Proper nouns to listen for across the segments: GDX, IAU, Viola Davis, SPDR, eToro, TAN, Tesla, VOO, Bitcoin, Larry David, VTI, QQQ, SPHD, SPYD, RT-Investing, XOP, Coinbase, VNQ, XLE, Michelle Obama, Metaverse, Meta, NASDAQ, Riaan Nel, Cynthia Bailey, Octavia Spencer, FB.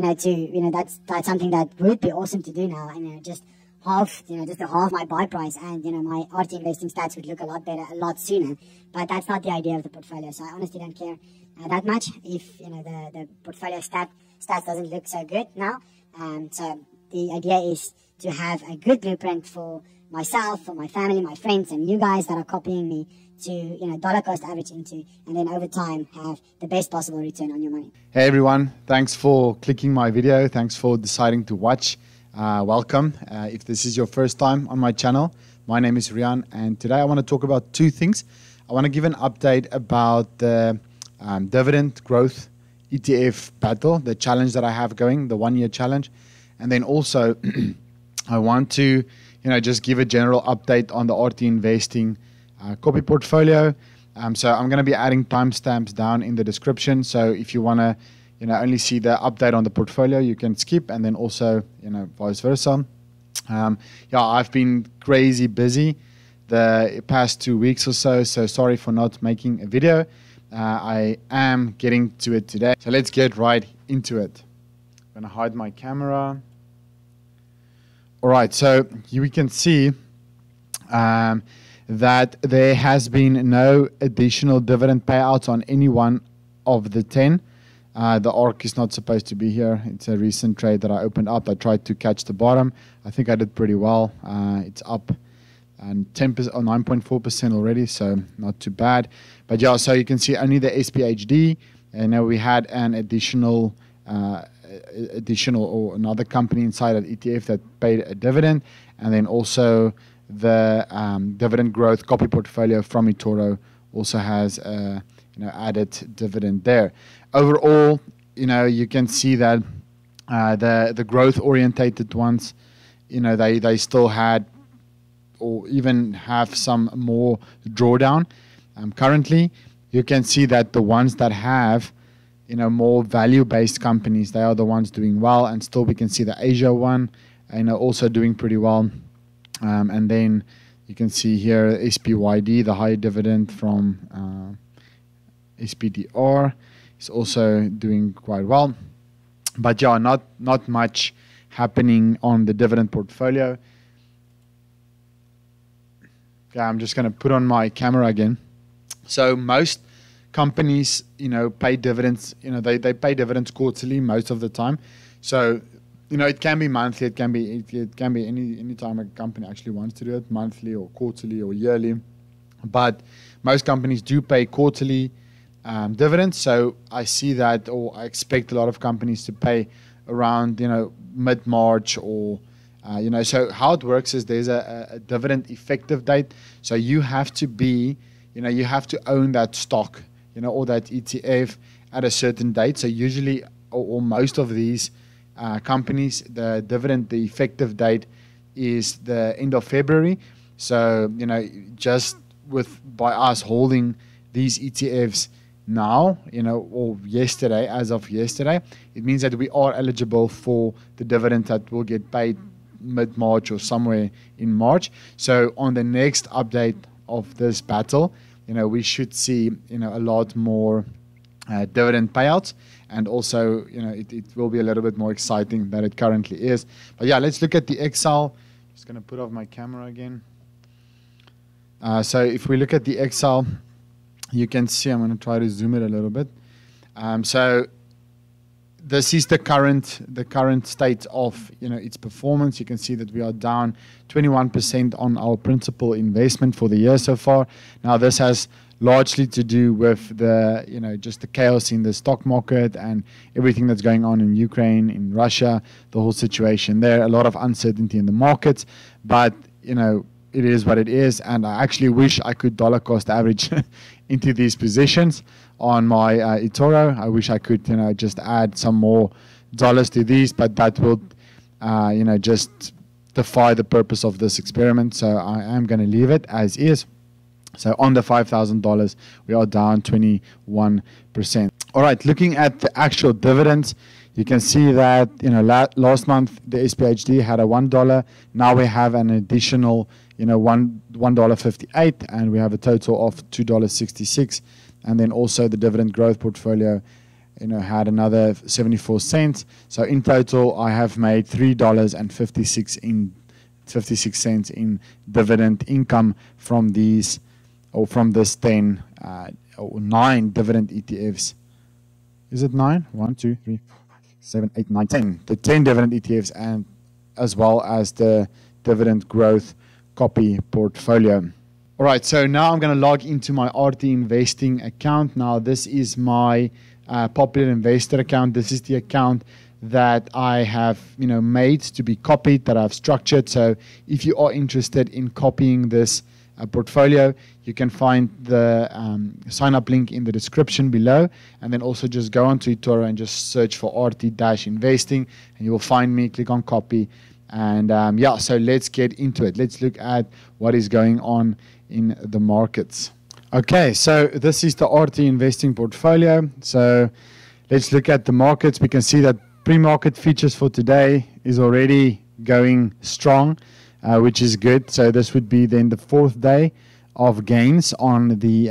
that's something that would be awesome to do now. And just halve my buy price, and my RT investing stats would look a lot better a lot sooner. But that's not the idea of the portfolio, so I honestly don't care that much if the portfolio stats doesn't look so good now. So the idea is to have a good blueprint for myself, for my family, my friends, and you guys that are copying me to dollar cost average into, and then over time have the best possible return on your money. Hey everyone, thanks for clicking my video. Thanks for deciding to watch. Welcome. If this is your first time on my channel, my name is Rian, and today I want to talk about two things. I want to give an update about the dividend growth ETF battle, the challenge that I have going, the one-year challenge, and then also I want to, just give a general update on the RT Investing copy portfolio. So I'm going to be adding timestamps down in the description, so if you want to only see the update on the portfolio, you can skip, and then also, vice versa. Yeah, I've been crazy busy the past 2 weeks or so, so sorry for not making a video. I am getting to it today, so let's get right into it. I'm gonna hide my camera. All right, so we can see that there has been no additional dividend payouts on any one of the 10. The ARC is not supposed to be here. It's a recent trade that I opened up. I tried to catch the bottom. I think I did pretty well. It's up and 10% or 9.4% already, so not too bad. But yeah, so you can see only the SPHD, and now we had an additional or another company inside an ETF that paid a dividend, and then also the dividend growth copy portfolio from eToro also has a added dividend there. Overall, you can see that the growth orientated ones, they still had or even have some more drawdown. Currently, you can see that the ones that have more value-based companies, they are the ones doing well, and still we can see the Asia one also doing pretty well. And then you can see here SPYD, the high dividend from SPDR, is also doing quite well. But yeah, not much happening on the dividend portfolio. Okay, I'm just going to put on my camera again. So most companies, pay dividends. They pay dividends quarterly most of the time. So it can be monthly. It can be any time a company actually wants to do it, monthly or quarterly or yearly. But most companies do pay quarterly dividends, so I see that, or I expect a lot of companies to pay around mid-March or so how it works is there's a dividend effective date, so you have to be you have to own that stock or that ETF at a certain date. So usually or most of these companies, the effective date is the end of February. So just by us holding these ETFs now, or yesterday, as of yesterday, it means that we are eligible for the dividend that will get paid mid-March or somewhere in March. So on the next update of this battle, we should see a lot more dividend payouts, and also it will be a little bit more exciting than it currently is. But yeah, let's look at the XL. Just gonna put off my camera again. So if we look at the XL, you can see, I'm going to try to zoom it a little bit. So this is the current state of its performance. You can see that we are down 21% on our principal investment for the year so far. Now this has largely to do with the just the chaos in the stock market and everything that's going on in Ukraine, in Russia, the whole situation there. A lot of uncertainty in the markets, but it is what it is, and I actually wish I could dollar cost average into these positions on my eToro. I wish I could, just add some more dollars to these, but that will, just defy the purpose of this experiment. So I am going to leave it as is. So on the $5,000, we are down 21%. All right, looking at the actual dividends, you can see that last month the SPHD had a $1. Now we have an additional $1.58, and we have a total of $2.66. And then also the dividend growth portfolio you know, had another 74 cents. So in total I have made $3.56 in 56 cents in dividend income from these, or from this 9 dividend ETFs. Is it 9? 1, 2, 3, 4, 5, 7, 8, 9, 10. The 10 dividend ETFs, and as well as the dividend growth copy portfolio. All right, so now I'm going to log into my RT Investing account. Now this is my popular investor account. This is the account that I have, you know, made to be copied, that I've structured. So if you are interested in copying this portfolio, you can find the sign up link in the description below, and then also just go onto eToro and just search for RT-Investing and you will find me. Click on copy, and yeah, so let's get into it. Let's look at what is going on in the markets. Okay, so this is the RT-Investing portfolio. So let's look at the markets. We can see that pre-market features for today is already going strong, which is good. So this would be then the fourth day of gains on the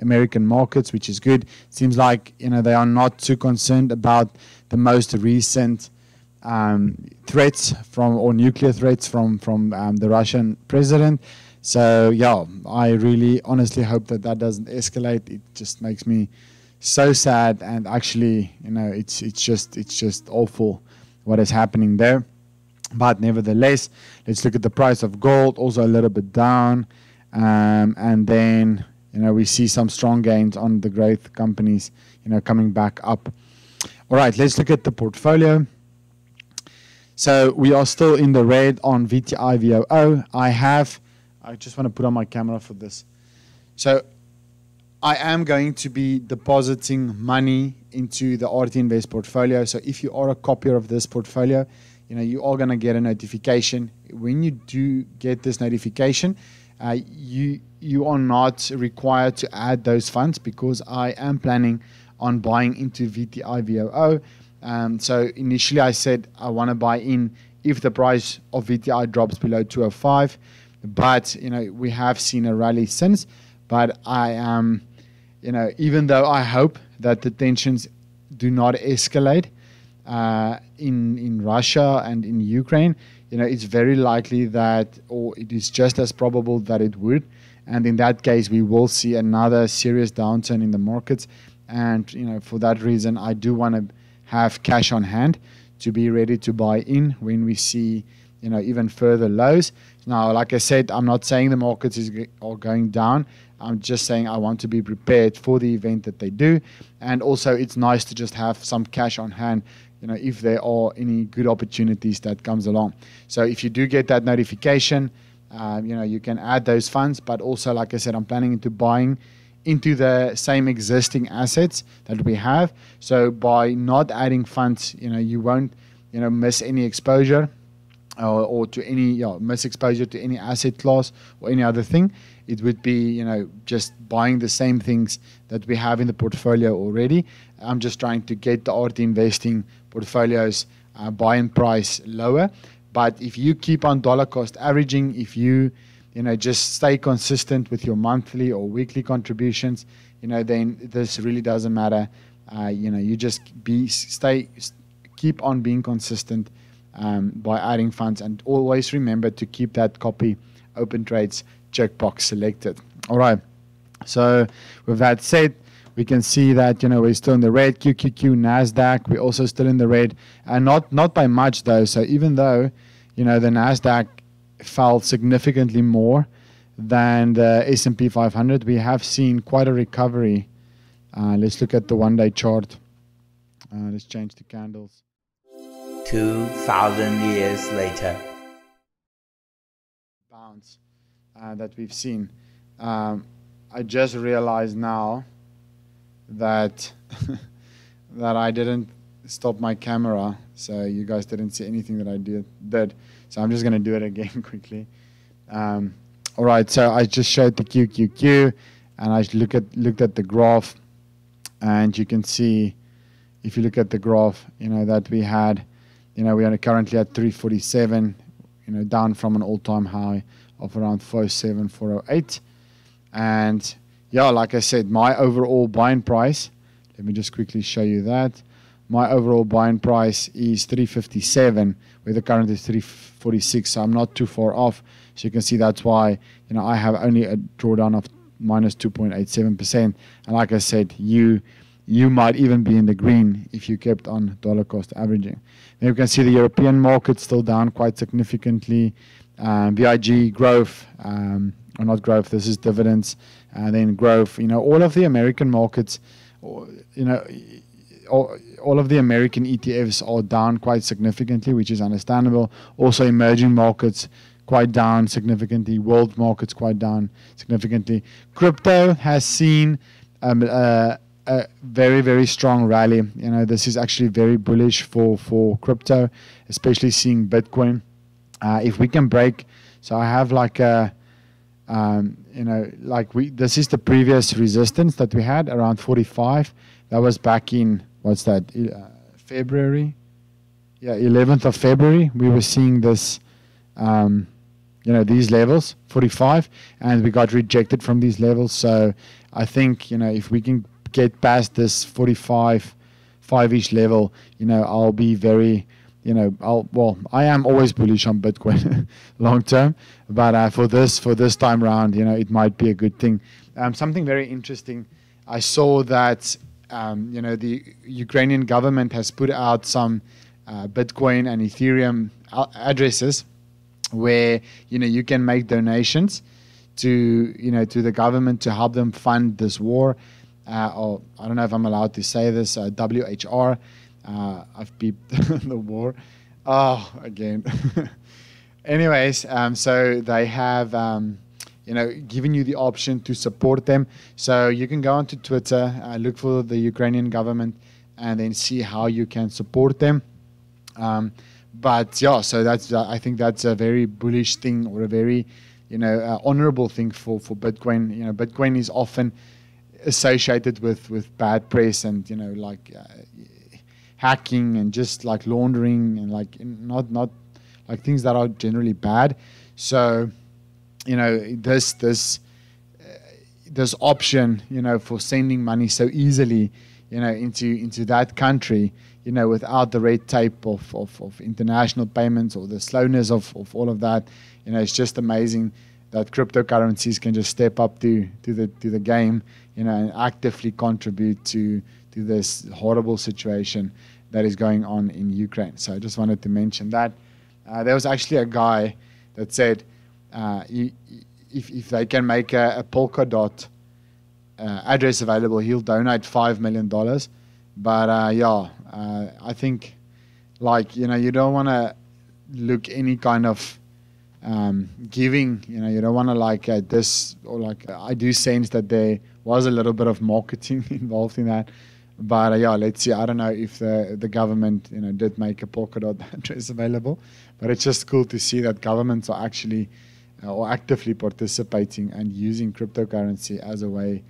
American markets, which is good. Seems like, you know, they are not too concerned about the most recent threats from, or nuclear threats from the Russian president. So yeah, I really honestly hope that that doesn't escalate. It just makes me so sad, and actually, you know, it's just awful what is happening there. But nevertheless, let's look at the price of gold, also a little bit down, and then, you know, we see some strong gains on the growth companies, you know, coming back up. All right, let's look at the portfolio. So we are still in the red on VTI VOO. I just want to put on my camera for this. So I am going to be depositing money into the RT Invest portfolio. So if you are a copier of this portfolio, you know, you are going to get a notification. When you do get this notification, you are not required to add those funds, because I am planning on buying into VTI VOO. So initially I said I want to buy in if the price of VTI drops below 205, but you know, we have seen a rally since. But I am, you know, even though I hope that the tensions do not escalate in Russia and in Ukraine, you know, it's very likely that, or it is just as probable that it would, and in that case we will see another serious downturn in the markets. And you know, for that reason I do want to have cash on hand to be ready to buy in when we see, you know, even further lows. Now, like I said, I'm not saying the markets are going down. I'm just saying I want to be prepared for the event that they do. And also it's nice to just have some cash on hand, you know, if there are any good opportunities that comes along. So if you do get that notification, you know, you can add those funds. But also, like I said, I'm planning into buying into the same existing assets that we have. So by not adding funds, you know, you won't, you know, miss any exposure, or to any, you know, miss exposure to any asset class or any other thing. It would be, you know, just buying the same things that we have in the portfolio already. I'm just trying to get the RT Investing portfolios buy-in price lower. But if you keep on dollar cost averaging, if you know, just stay consistent with your monthly or weekly contributions, you know, then this really doesn't matter. You know, you just keep on being consistent by adding funds, and always remember to keep that copy open trades checkbox selected. All right, so with that said, we can see that, you know, we're still in the red. QQQ, NASDAQ, we're also still in the red, and not by much though. So even though, you know, the NASDAQ fell significantly more than the S&P 500. We have seen quite a recovery. Let's look at the one-day chart. Let's change the candles. 2,000 years later. Bounce that we've seen. I just realized now that that I didn't stop my camera, so you guys didn't see anything that I did. So I'm just going to do it again quickly. All right, so I just showed the QQQ, and I looked at the graph, and you can see, if you look at the graph, you know, that we had, you know, we are currently at 347, you know, down from an all-time high of around 407, 408. And yeah, like I said, my overall buying price, Let me just quickly show you that. My overall buying price is 357, where the current is 346, so I'm not too far off. So you can see that's why, you know, I have only a drawdown of minus 2.87%. And like I said, you might even be in the green if you kept on dollar cost averaging. Now you can see the European market still down quite significantly. VIG growth, or not growth, this is dividends, and then growth. You know, all of the American markets, you know, all of the American ETFs are down quite significantly, which is understandable. Also emerging markets quite down significantly. World markets quite down significantly. Crypto has seen a very, very strong rally. You know, this is actually very bullish for crypto, especially seeing Bitcoin. If we can break, so I have like a, you know, like this is the previous resistance that we had around 45. That was back in, what's that, February? Yeah, 11th of February, we were seeing this, you know, these levels, 45, and we got rejected from these levels. So I think, you know, if we can get past this 45-ish level, you know, I'll be very, you know, I am always bullish on Bitcoin long term, but for this time round, you know, it might be a good thing. Something very interesting, I saw that, you know, the Ukrainian government has put out some Bitcoin and Ethereum addresses where, you know, you can make donations to, you know, to the government to help them fund this war. Or I don't know if I'm allowed to say this, WHR. I've beeped the war. Oh, again. Anyways, so they have, you know, given you the option to support them. So you can go onto Twitter, look for the Ukrainian government, and then see how you can support them. But yeah, so that's I think that's a very bullish thing, or a very, you know, honorable thing for Bitcoin. You know, Bitcoin is often associated with bad press and, you know, like hacking and just like laundering and like not like things that are generally bad. So, you know, this option, you know, for sending money so easily, you know, into that country, you know, without the red tape of international payments or the slowness of all of that, you know, it's just amazing that cryptocurrencies can just step up to the game, you know, and actively contribute to this horrible situation that is going on in Ukraine. So I just wanted to mention that. There was actually a guy that said, if they can make a Polkadot address available, he'll donate $5 million. But yeah, I think, like, you know, you don't want to look any kind of giving, you know, you don't want to like this, or like I do sense that there was a little bit of marketing involved in that. But yeah, let's see. I don't know if the government, you know, did make a Polkadot address available, but it's just cool to see that governments are actually or actively participating and using cryptocurrency as a way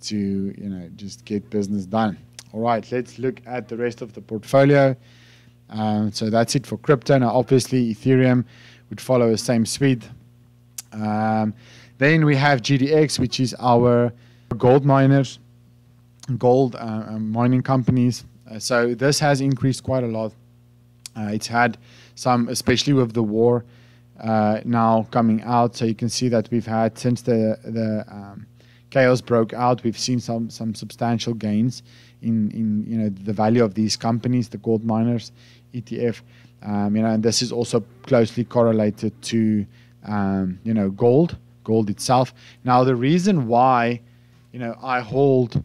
to, you know, just get business done. All right, let's look at the rest of the portfolio. So that's it for crypto. Now, obviously, Ethereum would follow the same suite. Then we have GDX, which is our gold miners, gold mining companies. So this has increased quite a lot. It's had some, especially with the war now coming out. So you can see that we've had, since the chaos broke out, we've seen some substantial gains in you know, the value of these companies, the gold miners ETF. You know, and this is also closely correlated to, you know, gold itself. Now, the reason why, you know, I hold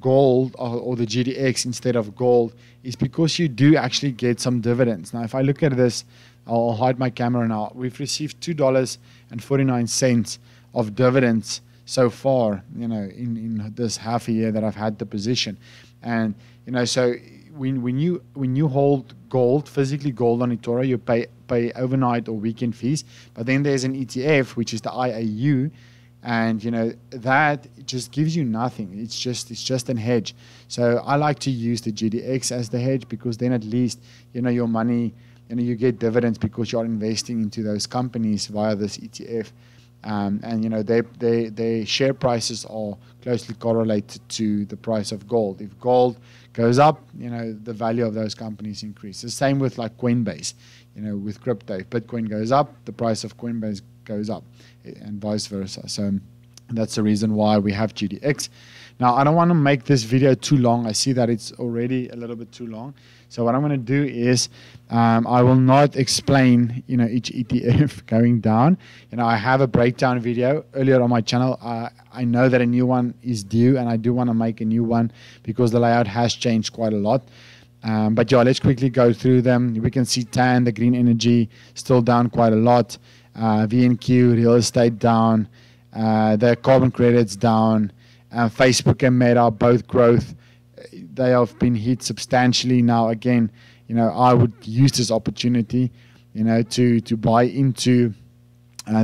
gold or the GDX instead of gold is because you do actually get some dividends. Now, if I look at this, I'll hide my camera now. We've received $2.49 of dividends so far, you know, in this half a year that I've had the position. And, you know, so when you hold gold, physically gold on eToro, you pay overnight or weekend fees. But then there's an ETF, which is the IAU, and, you know, that just gives you nothing. It's just an hedge. So I like to use the GDX as the hedge, because then at least, you know, your money, you know, you get dividends because you're investing into those companies via this ETF. And you know, their share prices are closely correlated to the price of gold. If gold goes up, you know, the value of those companies increases. Same with like Coinbase, you know, with crypto. If Bitcoin goes up, the price of Coinbase goes up, and vice versa. So that's the reason why we have GDX. Now, I don't want to make this video too long. I see that it's already a little bit too long. So what I'm going to do is I will not explain, you know, each ETF going down. You know, I have a breakdown video earlier on my channel. I know that a new one is due, and I do want to make a new one because the layout has changed quite a lot. But yeah, let's quickly go through them. We can see TAN, the green energy, still down quite a lot. VNQ, real estate down. The carbon credits down. Facebook and Meta, both growth, they have been hit substantially. Now, again, you know, I would use this opportunity, you know, to buy into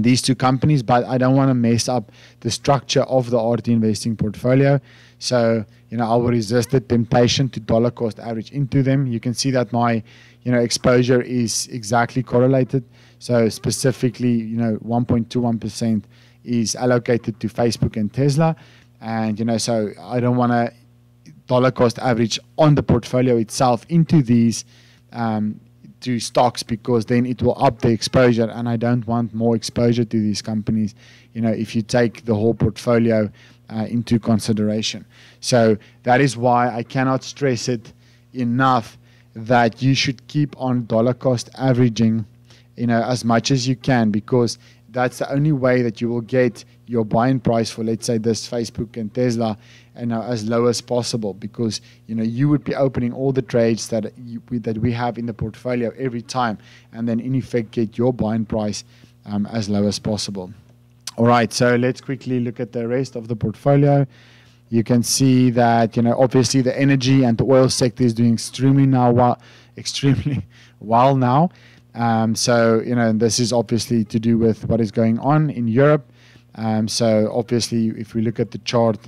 these two companies, but I don't want to mess up the structure of the RT Investing portfolio. So, you know, I will resist the temptation to dollar cost average into them. You can see that my, you know, exposure is exactly correlated. So specifically, you know, 1.21% is allocated to Facebook and Tesla. And, you know, so I don't want to dollar cost average on the portfolio itself into these two stocks, because then it will up the exposure, and I don't want more exposure to these companies, you know, if you take the whole portfolio into consideration. So that is why I cannot stress it enough that you should keep on dollar cost averaging, you know, as much as you can, because that's the only way that you will get your buy-in price for, let's say, this Facebook and Tesla, and as low as possible, because, you know, you would be opening all the trades that we have in the portfolio every time, and then in effect get your buy-in price as low as possible. All right, so let's quickly look at the rest of the portfolio. You can see that, you know, obviously the energy and the oil sector is doing extremely well now. So, you know, this is obviously to do with what is going on in Europe. So obviously, if we look at the chart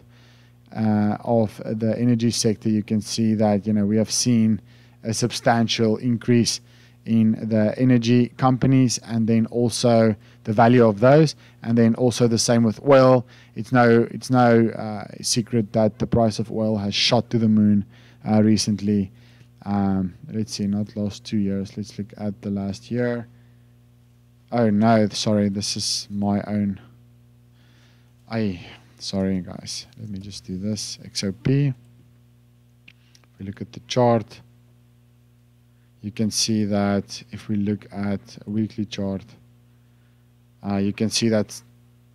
of the energy sector, you can see that, you know, we have seen a substantial increase in the energy companies, and then also the value of those, and then also the same with oil. It's no secret that the price of oil has shot to the moon recently. Let's see, not last 2 years. Let's look at the last year. Oh no, sorry, this is my own. Sorry guys, let me just do this. XOP. If we look at the chart, you can see that if we look at a weekly chart, you can see that,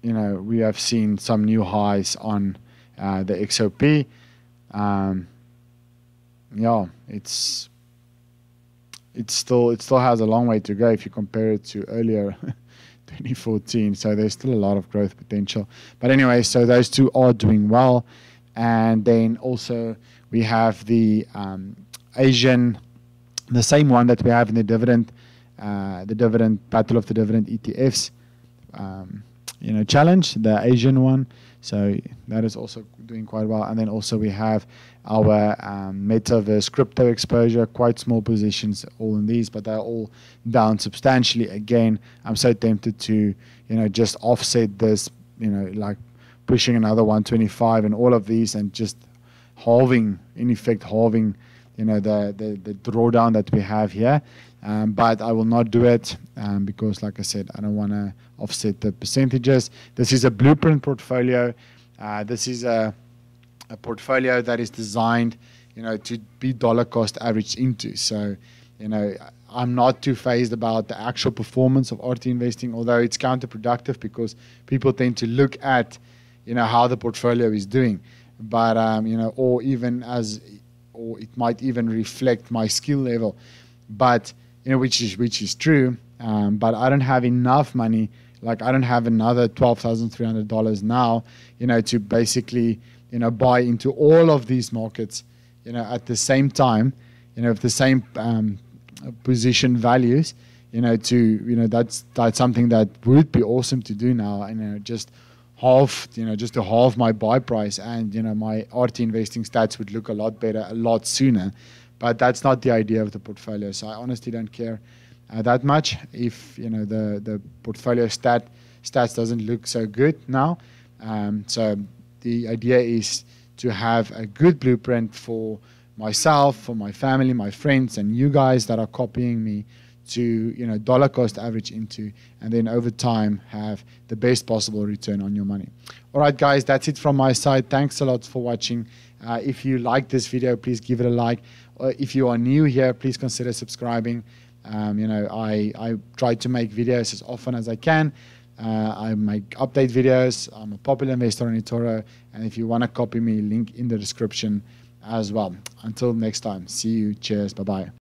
you know, we have seen some new highs on the XOP. Yeah, it still has a long way to go if you compare it to earlier 2014. So there's still a lot of growth potential. But anyway, so those two are doing well, and then also we have the Asian, the same one that we have in the dividend battle of the dividend ETFs, you know, challenge, the Asian one. So that is also doing quite well. And then also we have our metaverse crypto exposure, quite small positions all in these, but they're all down substantially. Again, I'm so tempted to, you know, just offset this, you know, like pushing another 125 and all of these, and just halving, in effect halving, you know, the drawdown that we have here. But I will not do it because, like I said, I don't want to offset the percentages. This is a blueprint portfolio. This is a portfolio that is designed, you know, to be dollar cost averaged into. So, you know, I'm not too phased about the actual performance of RT Investing, although it's counterproductive because people tend to look at, you know, how the portfolio is doing. But, you know, or it might even reflect my skill level. But, you know, which is true, but I don't have enough money. Like, I don't have another $12,300 now, you know, to basically, you know, buy into all of these markets, you know, at the same time, you know, with the same position values, you know, to, you know, that's something that would be awesome to do now, and, you know, just half, you know, just to halve my buy price, and, you know, my RT Investing stats would look a lot better a lot sooner. But that's not the idea of the portfolio. So I honestly don't care that much if, you know, the portfolio stat stats doesn't look so good now. So the idea is to have a good blueprint for myself, for my family, my friends, and you guys that are copying me to, you know, dollar cost average into, and then over time have the best possible return on your money. All right, guys, that's it from my side. Thanks a lot for watching. If you like this video, please give it a like. If you are new here, please consider subscribing. You know, I try to make videos as often as I can. I make update videos. I'm a popular investor on eToro, and if you want to copy me, link in the description as well. Until next time, see you. Cheers. Bye-bye.